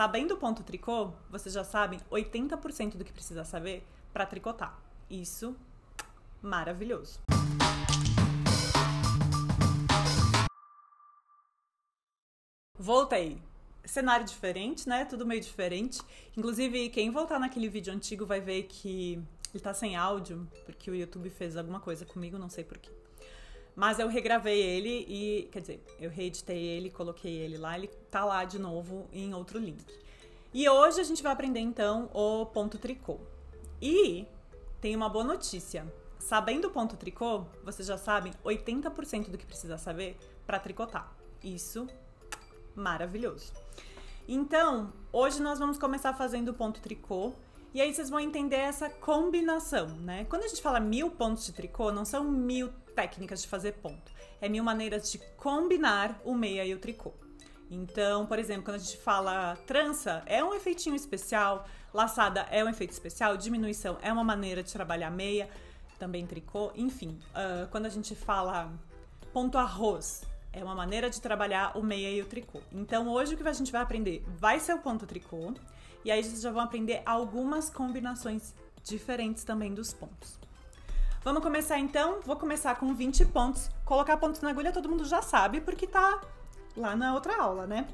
Sabendo o ponto tricô, vocês já sabem 80% do que precisa saber para tricotar. Isso, maravilhoso! Voltei! Cenário diferente, né? Tudo meio diferente. Inclusive, quem voltar naquele vídeo antigo vai ver que ele tá sem áudio, porque o YouTube fez alguma coisa comigo, não sei porquê. Mas eu regravei ele e, quer dizer, eu reeditei ele, coloquei ele lá, ele tá lá de novo em outro link. E hoje a gente vai aprender, então, o ponto tricô. E tem uma boa notícia. Sabendo o ponto tricô, vocês já sabem 80% do que precisa saber para tricotar. Isso, maravilhoso. Então, hoje nós vamos começar fazendo o ponto tricô. E aí vocês vão entender essa combinação, né? Quando a gente fala 1000 pontos de tricô, não são 1000 técnicas de fazer ponto. É 1000 maneiras de combinar o meia e o tricô. Então, por exemplo, quando a gente fala trança, é um efeitinho especial, laçada é um efeito especial, diminuição é uma maneira de trabalhar meia, também tricô, enfim. Quando a gente fala ponto arroz, é uma maneira de trabalhar o meia e o tricô. Então, hoje o que a gente vai aprender vai ser o ponto tricô, e aí vocês já vão aprender algumas combinações diferentes também dos pontos. Vamos começar então? Vou começar com 20 pontos. Colocar pontos na agulha todo mundo já sabe, porque tá lá na outra aula, né?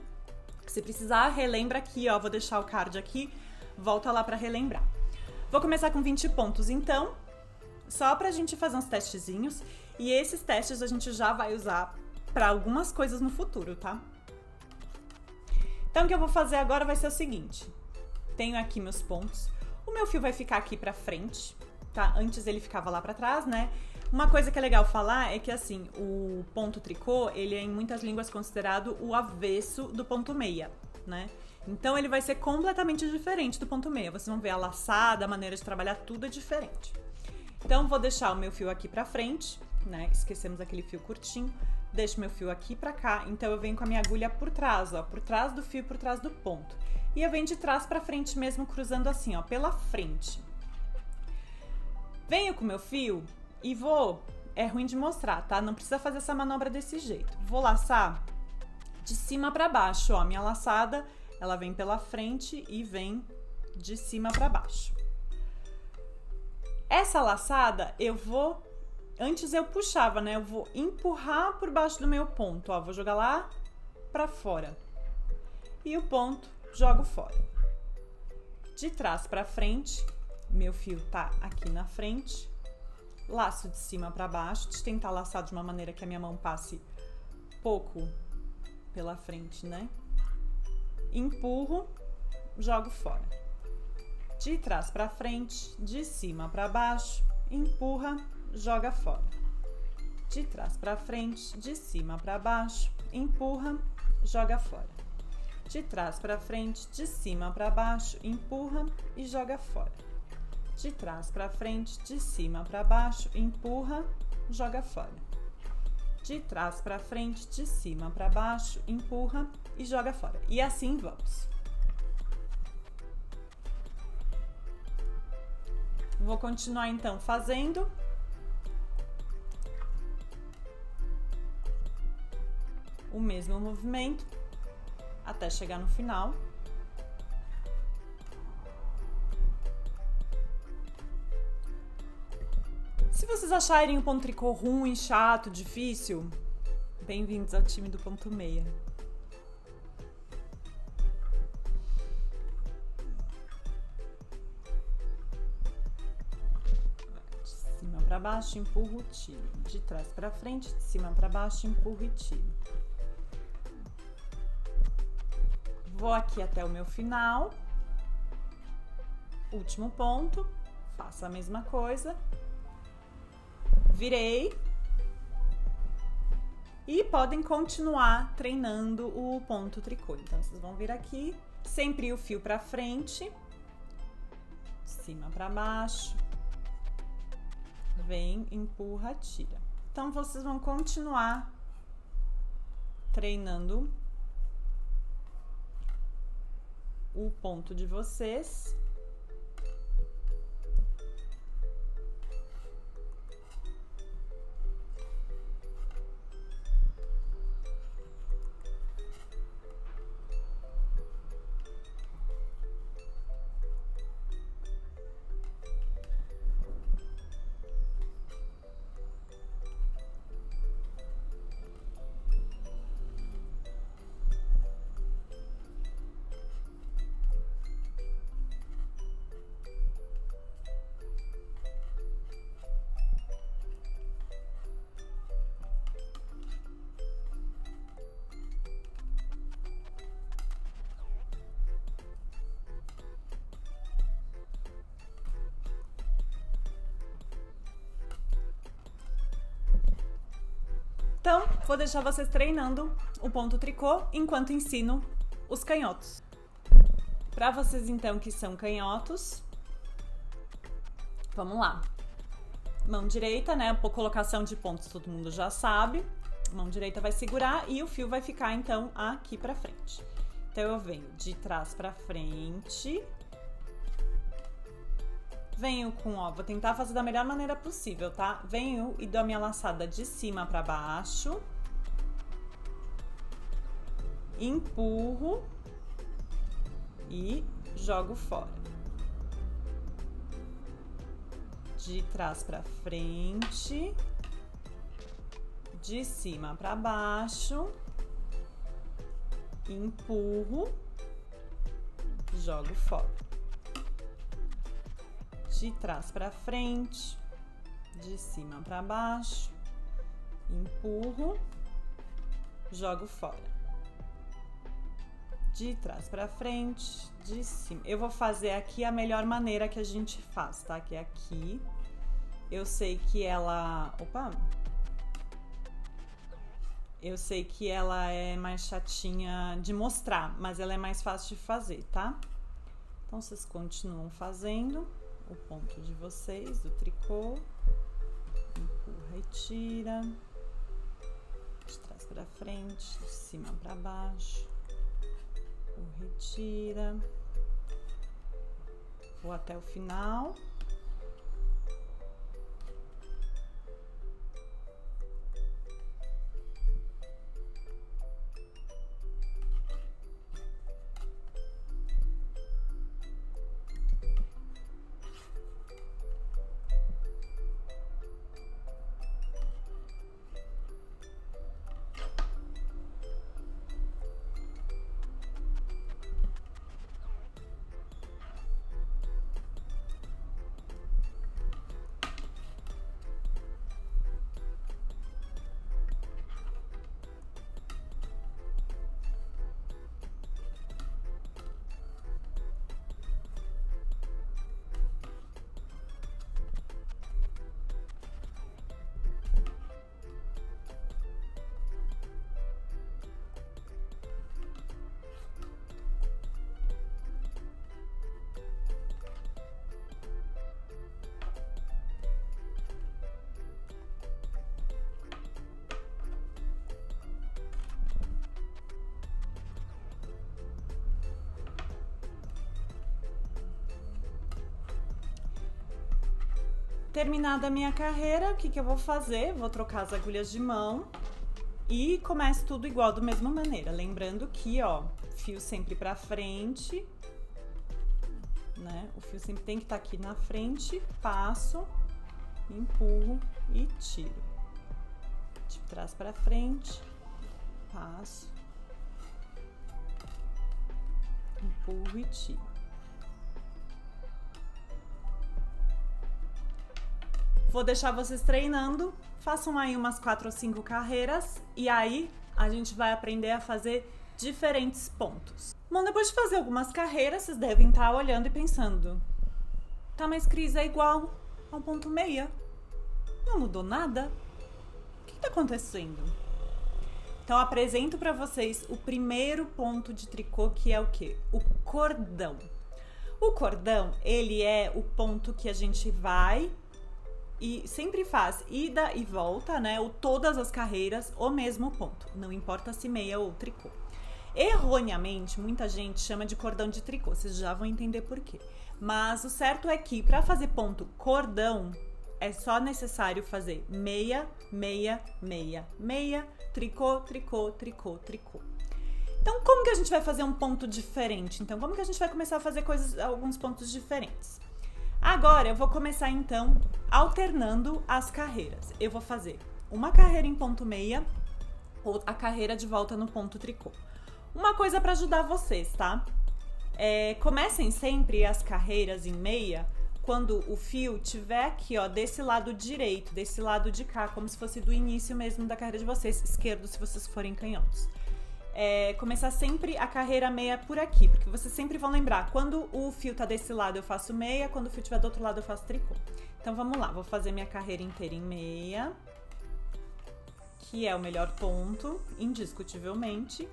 Se precisar, relembra aqui, ó. Vou deixar o card aqui, volta lá pra relembrar. Vou começar com 20 pontos então, só pra gente fazer uns testezinhos. E esses testes a gente já vai usar pra algumas coisas no futuro, tá? Então o que eu vou fazer agora vai ser o seguinte. Tenho aqui meus pontos. O meu fio vai ficar aqui pra frente, tá? Antes ele ficava lá pra trás, né? Uma coisa que é legal falar é que, assim, o ponto tricô, ele é em muitas línguas considerado o avesso do ponto meia, né? Então ele vai ser completamente diferente do ponto meia. Vocês vão ver a laçada, a maneira de trabalhar, tudo é diferente. Então vou deixar o meu fio aqui pra frente, né? Esquecemos aquele fio curtinho. Deixo meu fio aqui pra cá, então eu venho com a minha agulha por trás, ó, por trás do fio, por trás do ponto. E eu venho de trás pra frente mesmo, cruzando assim, ó, pela frente. Venho com meu fio e vou... É ruim de mostrar, tá? Não precisa fazer essa manobra desse jeito. Vou laçar de cima pra baixo, ó. Minha laçada, ela vem pela frente e vem de cima pra baixo. Essa laçada eu vou... Antes eu puxava, né? Eu vou empurrar por baixo do meu ponto, ó. Vou jogar lá pra fora. E o ponto, jogo fora. De trás pra frente, meu fio tá aqui na frente. Laço de cima pra baixo. Deixa eu tentar laçar de uma maneira que a minha mão passe pouco pela frente, né? Empurro, jogo fora. De trás pra frente, de cima pra baixo, empurra, joga fora. De trás pra frente, de cima pra baixo, empurra, joga fora. De trás pra frente, de cima pra baixo, empurra e joga fora. De trás pra frente, de cima pra baixo, empurra, joga fora. De trás pra frente, de cima pra baixo, empurra e joga fora. E assim vamos. Vou continuar então fazendo. O mesmo movimento até chegar no final. Se vocês acharem o ponto tricô ruim, chato, difícil, bem-vindos ao time do ponto meia. De cima para baixo, empurro, tiro. De trás para frente, de cima para baixo, empurro e tiro. Vou aqui até o meu final, último ponto, faço a mesma coisa, virei e podem continuar treinando o ponto tricô. Então, vocês vão vir aqui, sempre o fio pra frente, de cima pra baixo, vem, empurra, tira. Então, vocês vão continuar treinando o ponto de vocês. Então, vou deixar vocês treinando o ponto tricô enquanto ensino os canhotos. Para vocês, então, que são canhotos, vamos lá. Mão direita, né? Colocação de pontos todo mundo já sabe. Mão direita vai segurar e o fio vai ficar, então, aqui pra frente. Então, eu venho de trás pra frente. Venho com, ó, vou tentar fazer da melhor maneira possível, tá? Venho e dou a minha laçada de cima pra baixo. Empurro. E jogo fora. De trás pra frente. De cima pra baixo. Empurro. Jogo fora. De trás para frente, de cima para baixo, empurro, jogo fora. De trás para frente, de cima. Eu vou fazer aqui a melhor maneira que a gente faz, tá? Que é aqui. Eu sei que ela... Opa! Eu sei que ela é mais chatinha de mostrar, mas ela é mais fácil de fazer, tá? Então, vocês continuam fazendo o ponto de vocês, do tricô, empurra e tira, de trás pra frente, de cima pra baixo, empurra e tira, vou até o final, Terminada a minha carreira, o que que eu vou fazer? Vou trocar as agulhas de mão e começo tudo igual, da mesma maneira. Lembrando que, ó, fio sempre pra frente, né? O fio sempre tem que estar aqui na frente, passo, empurro e tiro. De trás pra frente, passo, empurro e tiro. Vou deixar vocês treinando, façam aí umas 4 ou 5 carreiras e aí a gente vai aprender a fazer diferentes pontos. Bom, depois de fazer algumas carreiras, vocês devem estar olhando e pensando: tá, mas Cris, é igual ao ponto meia, não mudou nada? O que tá acontecendo? Então, apresento para vocês o primeiro ponto de tricô, que é o quê? O cordão. O cordão, ele é o ponto que a gente vai... E sempre faz ida e volta, né? Ou todas as carreiras, o mesmo ponto. Não importa se meia ou tricô. Erroneamente, muita gente chama de cordão de tricô. Vocês já vão entender por quê. Mas o certo é que para fazer ponto cordão, é só necessário fazer meia, meia, meia, meia, tricô, tricô, tricô, tricô. Então, como que a gente vai fazer um ponto diferente? Então, como que a gente vai começar a fazer coisas, alguns pontos diferentes? Agora eu vou começar então alternando as carreiras. Eu vou fazer uma carreira em ponto meia ou a carreira de volta no ponto tricô. Uma coisa para ajudar vocês, tá? Comecem sempre as carreiras em meia quando o fio tiver aqui, ó, desse lado direito, desse lado de cá, como se fosse do início mesmo da carreira de vocês, esquerdo se vocês forem canhotos. Começar sempre a carreira meia por aqui, porque vocês sempre vão lembrar, quando o fio tá desse lado eu faço meia, quando o fio tiver do outro lado eu faço tricô. Então vamos lá, vou fazer minha carreira inteira em meia, que é o melhor ponto, indiscutivelmente.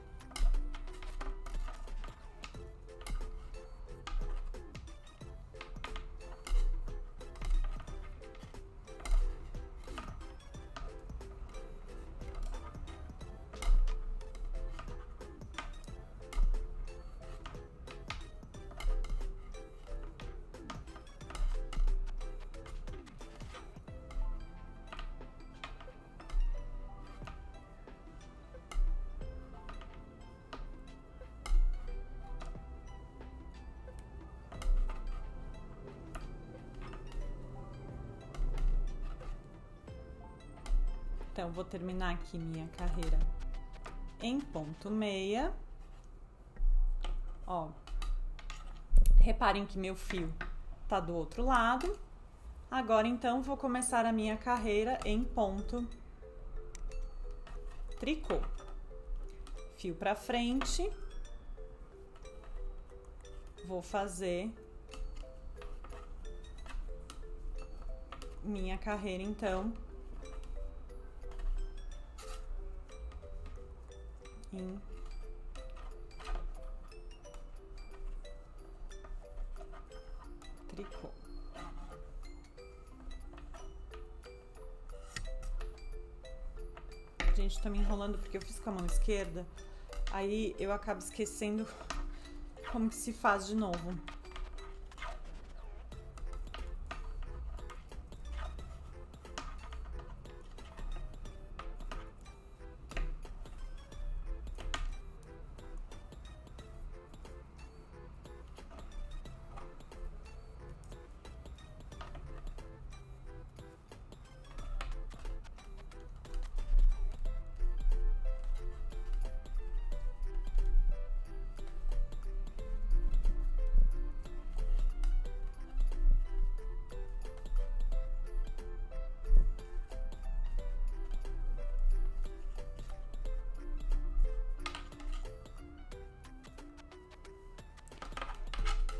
Então, vou terminar aqui minha carreira em ponto meia. Ó, reparem que meu fio tá do outro lado. Agora, então, vou começar a minha carreira em ponto tricô. Fio pra frente. Vou fazer minha carreira, então, em tricô. Gente, tá me enrolando porque eu fiz com a mão esquerda, aí eu acabo esquecendo como que se faz de novo.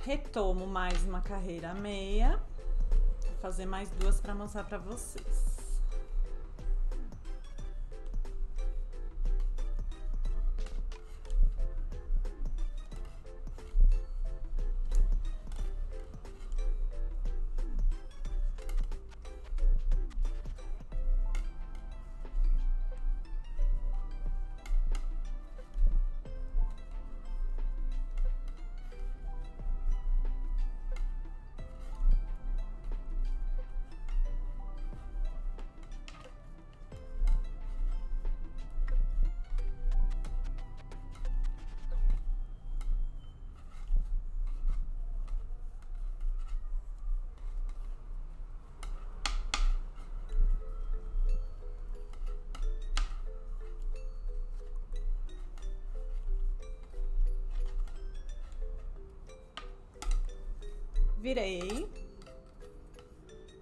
Retomo mais uma carreira meia. Vou fazer mais duas para mostrar para vocês. Virei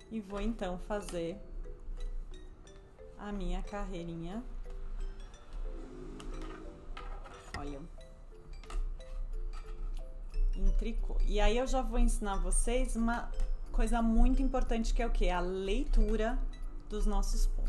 e vou então fazer a minha carreirinha. Olha, em tricô. E aí eu já vou ensinar vocês uma coisa muito importante, que é o quê? A leitura dos nossos pontos.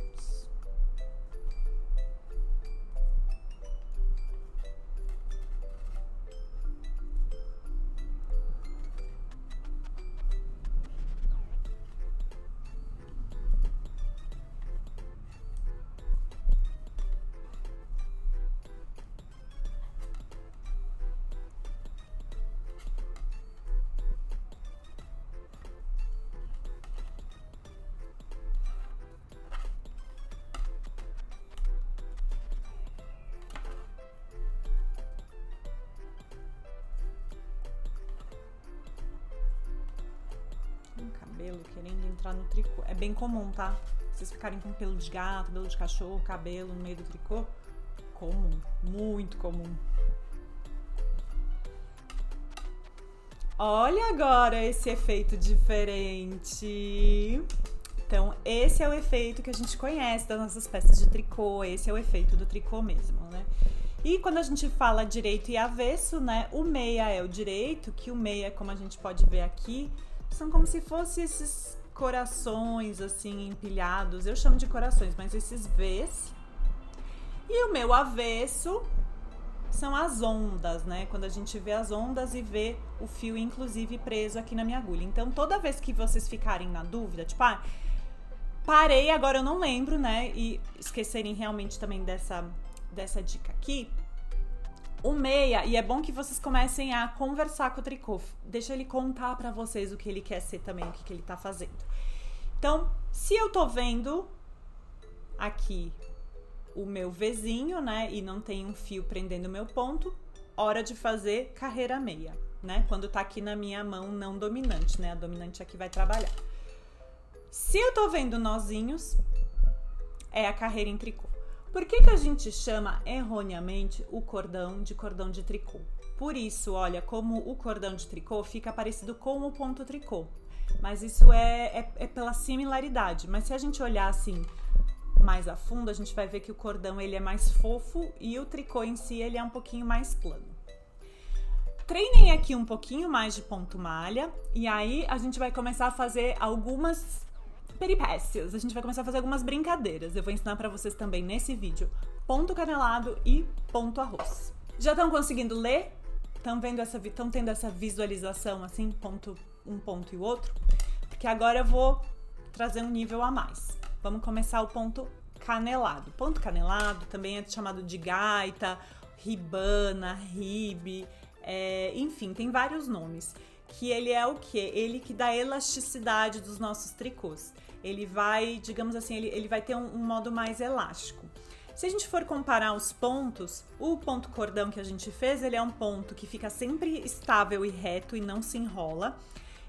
Querendo entrar no tricô. É bem comum, tá? Vocês ficarem com pelo de gato, pelo de cachorro, cabelo no meio do tricô. Comum, muito comum. Olha agora esse efeito diferente. Então, esse é o efeito que a gente conhece das nossas peças de tricô. Esse é o efeito do tricô mesmo, né? E quando a gente fala direito e avesso, né? O meia é o direito, que o meia, como a gente pode ver aqui, são como se fossem esses corações, assim, empilhados. Eu chamo de corações, mas esses V's E o meu avesso são as ondas, né? Quando a gente vê as ondas e vê o fio, inclusive, preso aqui na minha agulha. Então, toda vez que vocês ficarem na dúvida, tipo, ah, parei, agora eu não lembro, né? E esquecerem realmente também dessa dica aqui. O meia, e é bom que vocês comecem a conversar com o tricô. Deixa ele contar pra vocês o que ele quer ser também, o que, ele tá fazendo. Então, se eu tô vendo aqui o meu vizinho, né, e não tem um fio prendendo o meu ponto, hora de fazer carreira meia, né? Quando tá aqui na minha mão não dominante, né? A dominante aqui vai trabalhar. Se eu tô vendo nozinhos, é a carreira em tricô. Por que que a gente chama erroneamente o cordão de tricô? Por isso, olha, como o cordão de tricô fica parecido com o ponto tricô. Mas isso é pela similaridade. Mas se a gente olhar assim mais a fundo, a gente vai ver que o cordão ele é mais fofo e o tricô em si ele é um pouquinho mais plano. Treinem aqui um pouquinho mais de ponto malha e aí a gente vai começar a fazer algumas peripécias, a gente vai começar a fazer algumas brincadeiras. Eu vou ensinar pra vocês também nesse vídeo ponto canelado e ponto arroz. Já estão conseguindo ler? Estão tendo essa visualização assim, um ponto e o outro? Porque agora eu vou trazer um nível a mais. Vamos começar o ponto canelado. Ponto canelado também é chamado de gaita, ribana, ribe, enfim, tem vários nomes. Que ele é o quê? Ele que dá elasticidade dos nossos tricôs. Ele vai, digamos assim, ele vai ter um modo mais elástico. Se a gente for comparar os pontos, o ponto cordão que a gente fez, ele é um ponto que fica sempre estável e reto e não se enrola.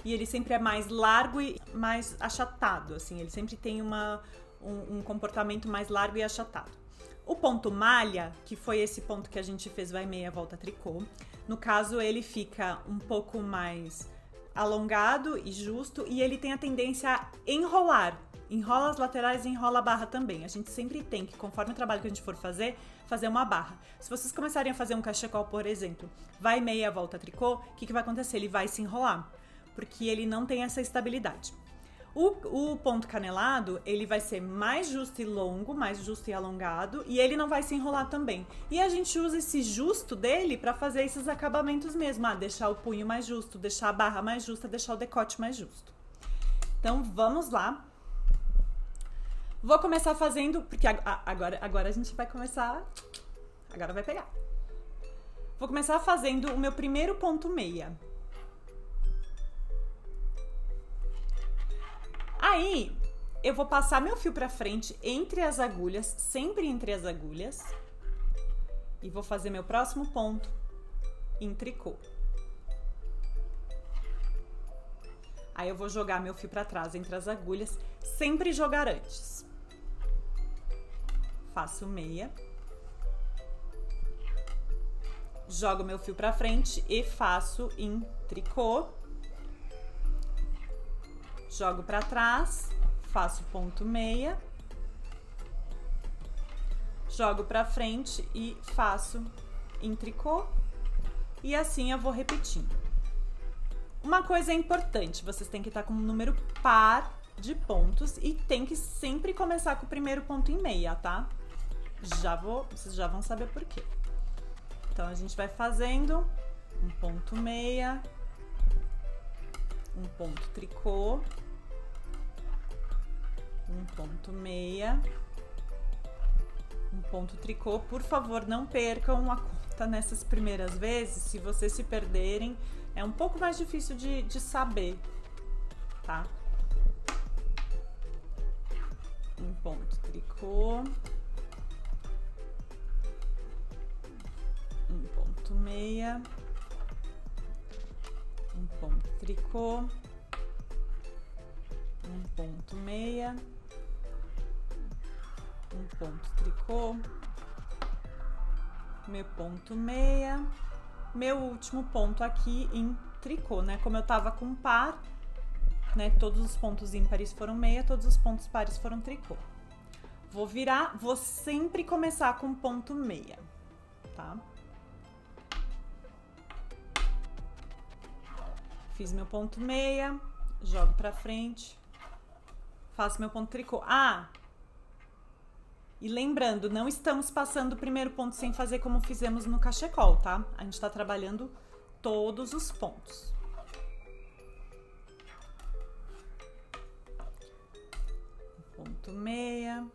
E ele sempre é mais largo e mais achatado, assim. Ele sempre tem um comportamento mais largo e achatado. O ponto malha, que foi esse ponto que a gente fez vai meia volta tricô, no caso ele fica um pouco mais alongado e justo e ele tem a tendência a enrolar, enrola as laterais e enrola a barra também. A gente sempre tem que, conforme o trabalho que a gente for fazer, fazer uma barra. Se vocês começarem a fazer um cachecol, por exemplo, vai meia volta tricô, o que vai acontecer? Ele vai se enrolar, porque ele não tem essa estabilidade. O ponto canelado, ele vai ser mais justo e longo, mais justo e alongado, e ele não vai se enrolar também. E a gente usa esse justo dele para fazer esses acabamentos mesmo. Ah, deixar o punho mais justo, deixar a barra mais justa, deixar o decote mais justo. Então, vamos lá. Vou começar fazendo, porque agora a gente vai começar, agora vai pegar. Vou começar fazendo o meu primeiro ponto meia. Aí, eu vou passar meu fio pra frente entre as agulhas, sempre entre as agulhas. E vou fazer meu próximo ponto em tricô. Aí eu vou jogar meu fio pra trás entre as agulhas, sempre jogar antes. Faço meia. Jogo meu fio pra frente e faço em tricô. Jogo para trás, faço ponto meia, jogo para frente e faço em tricô, e assim eu vou repetindo. Uma coisa é importante, vocês têm que estar com um número par de pontos e tem que sempre começar com o primeiro ponto em meia, tá? Vocês já vão saber por quê. Então a gente vai fazendo um ponto meia, um ponto tricô, um ponto meia, um ponto tricô. Por favor, não percam a conta nessas primeiras vezes. Se vocês se perderem, é um pouco mais difícil de saber, tá? Um ponto tricô, um ponto meia, um ponto tricô, um ponto meia, um ponto tricô, meu ponto meia, meu último ponto aqui em tricô, né? Como eu tava com par, né? Todos os pontos ímpares foram meia, todos os pontos pares foram tricô. Vou virar, vou sempre começar com ponto meia, tá? Fiz meu ponto meia, jogo pra frente, faço meu ponto tricô. Ah, E lembrando, não estamos passando o primeiro ponto sem fazer como fizemos no cachecol, tá? A gente tá trabalhando todos os pontos. Ponto meia.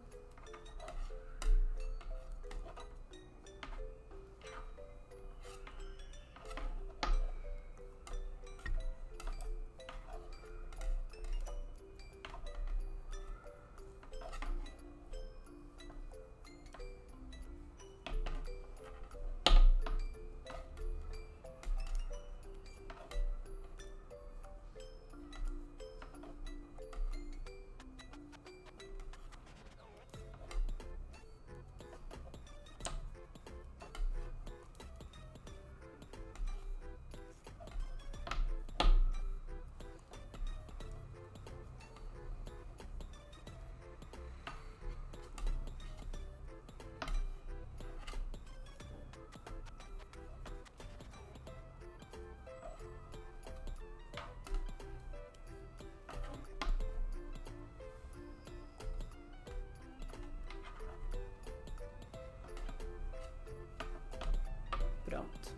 Pronto.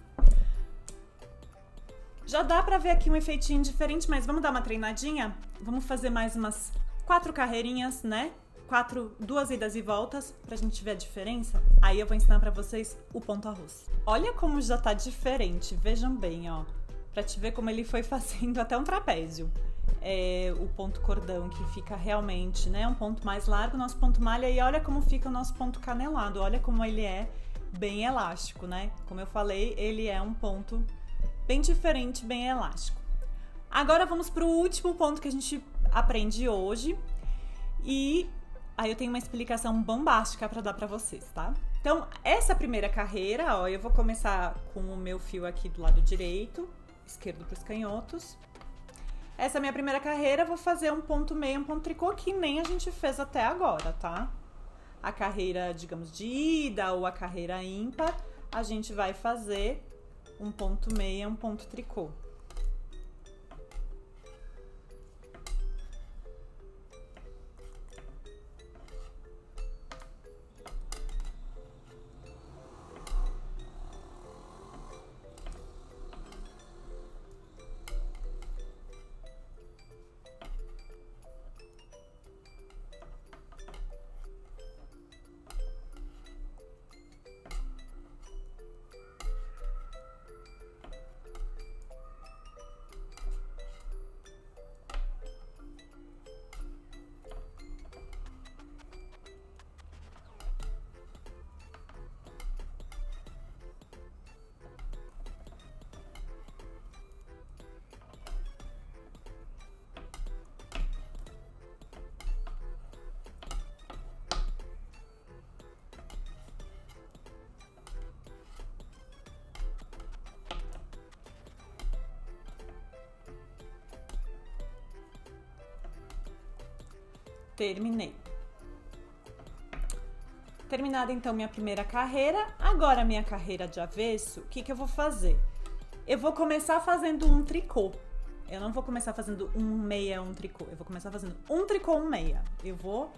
Já dá pra ver aqui um efeitinho diferente, mas vamos dar uma treinadinha? Vamos fazer mais umas 4 carreirinhas, né? 2 idas e voltas, pra gente ver a diferença. Aí eu vou ensinar pra vocês o ponto arroz. Olha como já tá diferente, vejam bem, ó. Pra te ver como ele foi fazendo até um trapézio. É o ponto cordão que fica realmente, né? Um ponto mais largo, nosso ponto malha. E olha como fica o nosso ponto canelado, olha como ele é bem elástico, né? Como eu falei, ele é um ponto bem diferente, bem elástico. Agora vamos para o último ponto que a gente aprende hoje. E aí eu tenho uma explicação bombástica para dar para vocês, tá? Então, essa primeira carreira, ó, eu vou começar com o meu fio aqui do lado direito, esquerdo para os canhotos. Essa é a minha primeira carreira, eu vou fazer um ponto meia, um ponto tricô, que nem a gente fez até agora, tá? A carreira, digamos, de ida ou a carreira ímpar, a gente vai fazer um ponto meia, um ponto tricô. Terminei. Terminada então minha primeira carreira, agora minha carreira de avesso, o que que eu vou fazer? Eu vou começar fazendo um tricô. Eu não vou começar fazendo um meia, um tricô. Eu vou começar fazendo um tricô, um meia. Eu vou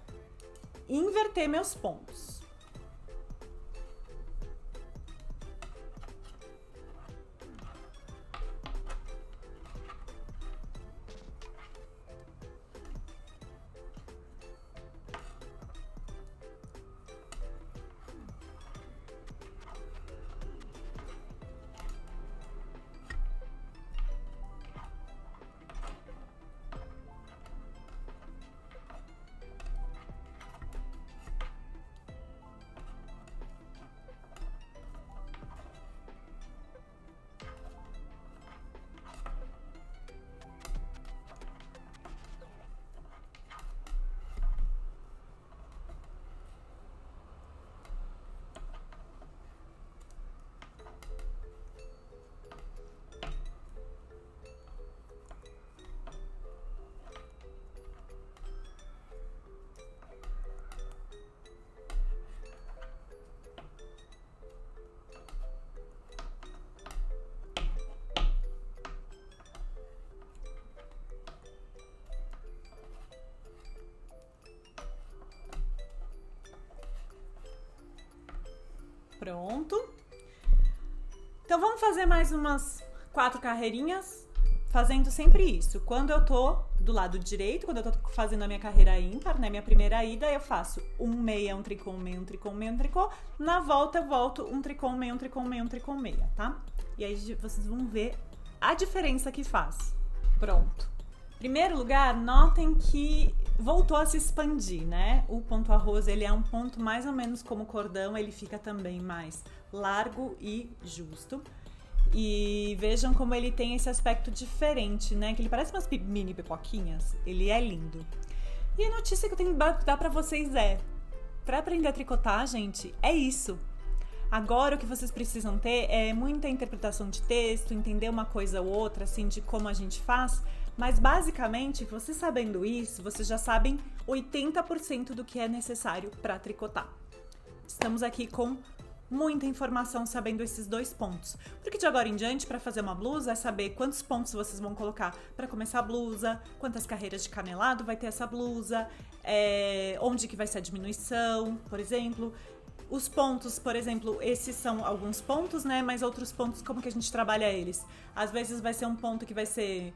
inverter meus pontos. pronto. Então vamos fazer mais umas 4 carreirinhas, fazendo sempre isso. Quando eu tô do lado direito, quando eu tô fazendo a minha carreira ímpar, né, minha primeira ida, eu faço um meia, um tricô, um meia, um tricô, um meia, um tricô. Na volta eu volto um tricô, um meia, um tricô, um meia, um tricô, um meia, tá? E aí vocês vão ver a diferença que faz. Pronto. Primeiro lugar, notem que voltou a se expandir, né? O ponto arroz, ele é um ponto mais ou menos como o cordão, ele fica também mais largo e justo. E vejam como ele tem esse aspecto diferente, né? Que ele parece umas mini pipoquinhas, ele é lindo. E a notícia que eu tenho que dar pra vocês é, pra aprender a tricotar, gente, é isso. Agora o que vocês precisam ter é muita interpretação de texto, entender uma coisa ou outra, assim, de como a gente faz. Mas basicamente, vocês sabendo isso, vocês já sabem 80% do que é necessário para tricotar. Estamos aqui com muita informação sabendo esses 2 pontos. Porque de agora em diante, para fazer uma blusa, é saber quantos pontos vocês vão colocar para começar a blusa, quantas carreiras de canelado vai ter essa blusa, onde que vai ser a diminuição, por exemplo. Os pontos, por exemplo, esses são alguns pontos, né? Mas outros pontos, como que a gente trabalha eles? Às vezes vai ser um ponto que vai ser...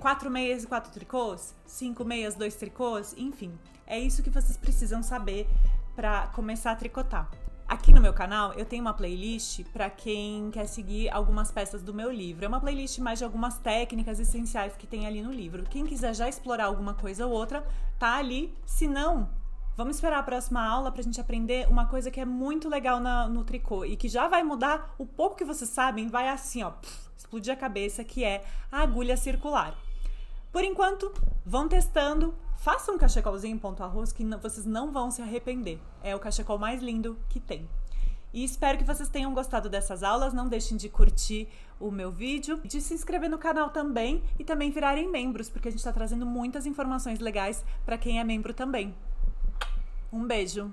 4 meias e 4 tricôs, 5 meias, 2 tricôs, enfim, é isso que vocês precisam saber para começar a tricotar. Aqui no meu canal eu tenho uma playlist para quem quer seguir algumas peças do meu livro, é uma playlist mais de algumas técnicas essenciais que tem ali no livro. Quem quiser já explorar alguma coisa ou outra, tá ali, se não, vamos esperar a próxima aula pra gente aprender uma coisa que é muito legal no tricô e que já vai mudar o pouco que vocês sabem, vai assim, ó, explodir a cabeça, que é a agulha circular. Por enquanto, vão testando, façam um cachecolzinho em ponto arroz que vocês não vão se arrepender. É o cachecol mais lindo que tem. E espero que vocês tenham gostado dessas aulas, não deixem de curtir o meu vídeo, de se inscrever no canal também e também virarem membros, porque a gente tá trazendo muitas informações legais para quem é membro também. Um beijo!